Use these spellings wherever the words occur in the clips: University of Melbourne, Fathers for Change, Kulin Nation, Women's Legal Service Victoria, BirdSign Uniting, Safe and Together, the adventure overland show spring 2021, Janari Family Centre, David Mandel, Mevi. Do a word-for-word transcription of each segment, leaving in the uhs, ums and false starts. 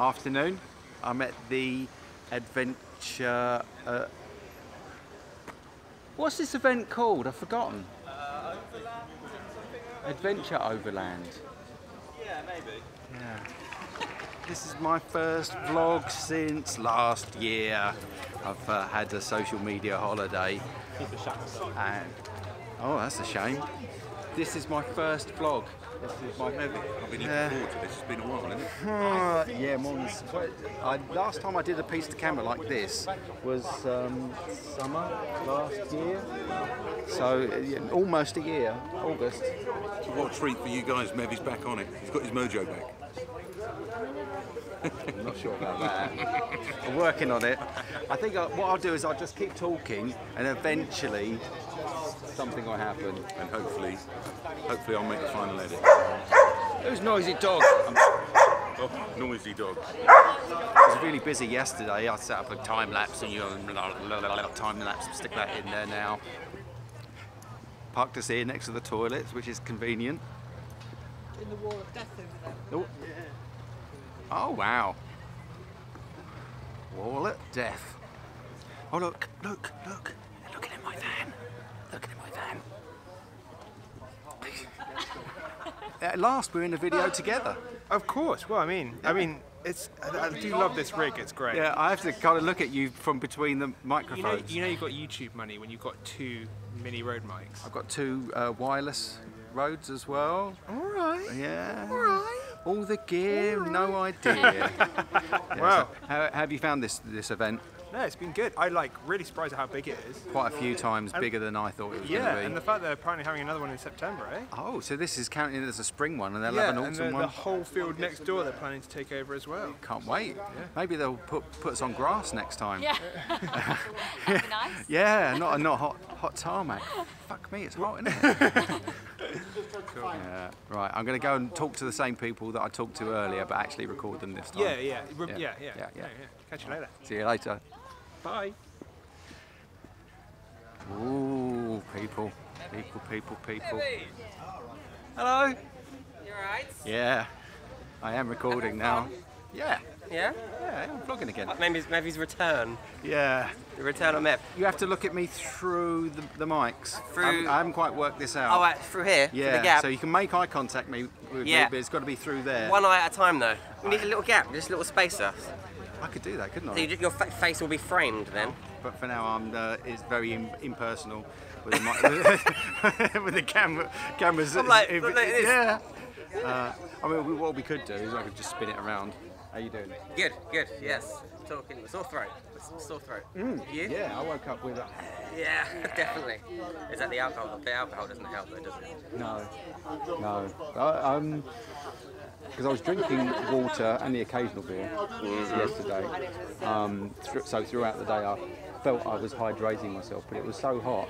afternoon. I'm at the adventure... Uh, what's this event called? I've forgotten. Uh, Overland? Adventure Overland. Yeah, maybe. Yeah. This is my first vlog since last year. I've uh, had a social media holiday. And, oh, that's a shame. This is my first vlog. This is my Mevi. I've been looking forward to this. It's been a while, isn't it? Uh, yeah, Mons. I, last time I did a piece to camera like this was um, summer last year. So uh, almost a year, August. So what a treat for you guys. Mevi's back on it. He's got his mojo back. I'm not sure about that. I'm working on it. I think I, what I'll do is I'll just keep talking, and eventually something will happen. And hopefully, hopefully I'll make the final edit. Who's noisy dog? I'm, oh, noisy dog. I was really busy yesterday. I set up a time lapse, and you time lapse. Stick that in there now. Parked us here next to the toilets, which is convenient. In the wall of death over there. Oh. Yeah. Oh wow. Wall at death. Oh look, look, look. They're looking at my van. Looking at my van. At last we're in a video together. Of course. Well, I mean, yeah. I mean, it's I, I do love this rig. It's great. Yeah, I have to kind of look at you from between the microphones. You know, you know you've got YouTube money when you've got two mini road mics. I've got two uh, wireless roads as well. All right. Yeah. All right. All the gear, yeah. No idea. Yeah, wow. So how, how have you found this this event? No, it's been good. I like really surprised at how big it is. Quite a few times and bigger than I thought it was yeah, going to be. And the fact they're apparently having another one in September, eh? Oh, so this is counting as a spring one, and they'll yeah, have an autumn and the, one. Yeah, the whole field next door they're planning to take over as well. Can't wait. Yeah. Maybe they'll put put us on grass next time. Yeah. That'd be nice. Yeah, not not hot hot tarmac. Fuck me, it's hot, isn't it? Cool. Yeah, right, I'm going to go and talk to the same people that I talked to earlier, but actually record them this time. Yeah, yeah, yeah, yeah. yeah. yeah, yeah. yeah, yeah. Catch you later. See you later. Bye. Ooh, people, people, people, people. Hello. You alright? Yeah, I am recording now. Yeah. Yeah? Yeah, I'm vlogging again. Mevi's, Mevi's return. Yeah. The return on Mev. You have to look at me through the, the mics. Through... I'm, I haven't quite worked this out. Oh, right, through here? Yeah, through the gap. So you can make eye contact me with yeah. me, but it's got to be through there. One eye at a time, though. We need a little gap, just a little spacer. I could do that, couldn't I? So you, your face will be framed then. But for now, I'm, uh, it's very im impersonal with the, mic with the camera, cameras. I'm like, it, look like this. Yeah. Uh, I mean, we, what we could do is I could just spin it around. How you doing? Good, good. Yes, talking. Sore throat. Sore throat. Mm. You? Yeah, I woke up with a. Yeah, definitely. Is that the alcohol? The alcohol doesn't help, though, does it? No, no. I, um, because I was drinking water and the occasional beer mm-hmm. yesterday. Um, th so throughout the day, I felt I was hydrating myself, but it was so hot.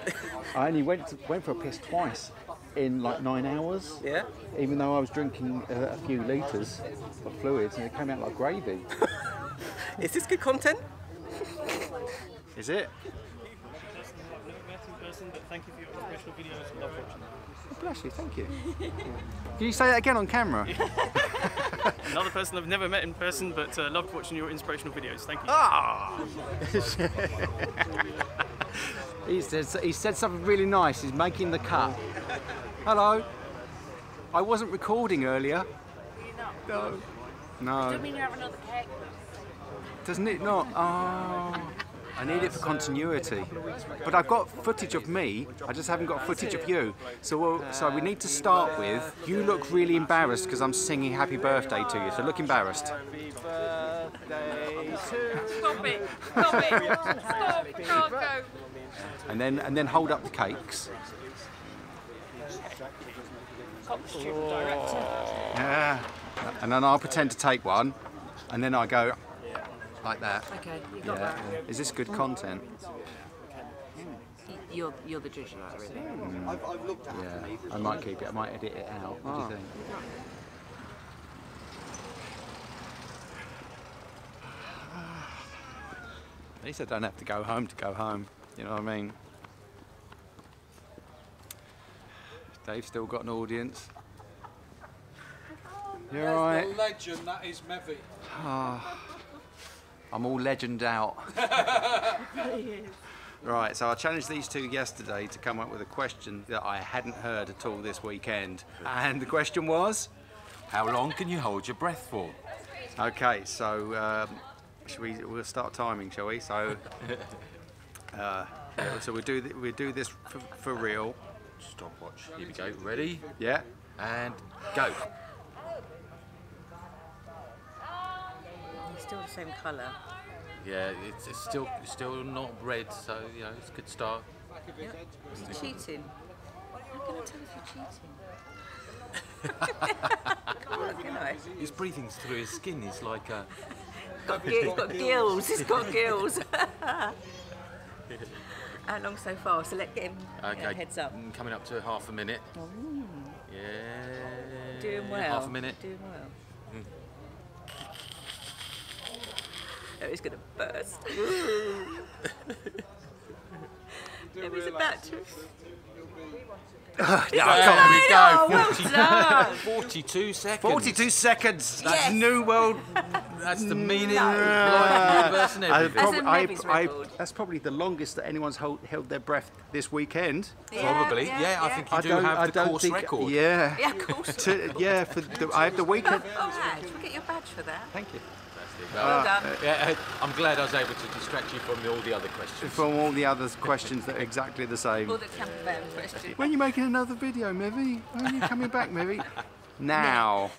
I only went to, went for a piss twice. In like nine hours, yeah. Even though I was drinking uh, a few litres of fluids, and it came out like gravy. Is this good content? Is it? Thank you for your professional videos. Love watching them. Bless you, thank you. Can you say that again on camera? Another person I've never met in person, but uh, loved watching your inspirational videos. Thank you. Ah! Oh. He said, he said something really nice. He's making the cut. Hello. I wasn't recording earlier. You're not. No. No. Doesn't mean you have another cake. Doesn't it not? Oh. I need it for continuity. But I've got footage of me. I just haven't got footage of you. So we'll, so we need to start with. You look really embarrassed because I'm singing Happy Birthday to you. So look embarrassed. Happy birthday to Stop it! Stop it! Stop! Can't go. And then, and then hold up the cakes. Oh. Yeah. And then I'll pretend to take one, and then I go like that. Okay. You got yeah. that. Is this good content? You're, you're the judge of that, really. Mm. I've, I've looked at yeah. it. I might keep it. I might edit it out. What oh. do you think? At least I don't have to go home to go home. You know what I mean? Dave's still got an audience. Oh, You're There's right. The legend that is Mevi. I'm all legend out. Right, so I challenged these two yesterday to come up with a question that I hadn't heard at all this weekend. And the question was? How long can you hold your breath for? Okay, so um, should we, we'll start timing, shall we? So, uh, so we do we do this for, for real. Stopwatch. Here we go. Ready? Yeah. And go. It's still the same colour. Yeah, it's, it's still still not red, so you know it's a good start. Yep. You're cheating. How can I tell if you're cheating? Can't work, can I? His breathing's through his skin. It's like a. It's got gills. It's got gills. How long so far? So let get him okay. uh, heads up. Coming up to half a minute. Oh. Yeah. Doing well. Half a minute. Doing well. Mm. Oh, he's going to burst. No, he's about to... uh, no, I can't we go. Oh, well forty-two seconds. forty-two seconds. That's yes. New world. That's the meaning. No. That's, prob I, I, that's probably the longest that anyone's hold, held their breath this weekend. Yeah, probably. Yeah, yeah, yeah, I think you I do have the course think, record. Yeah. Yeah, course to, yeah, for the, I have the weekend. Oh, right. We'll get your badge for that. Thank you. Well, well done. Uh, yeah, I'm glad I was able to distract you from all the other questions. From all the other questions that are exactly the same. All the campfire questions. When are you making another video, Mevi? When are you coming back, Mevi? Now.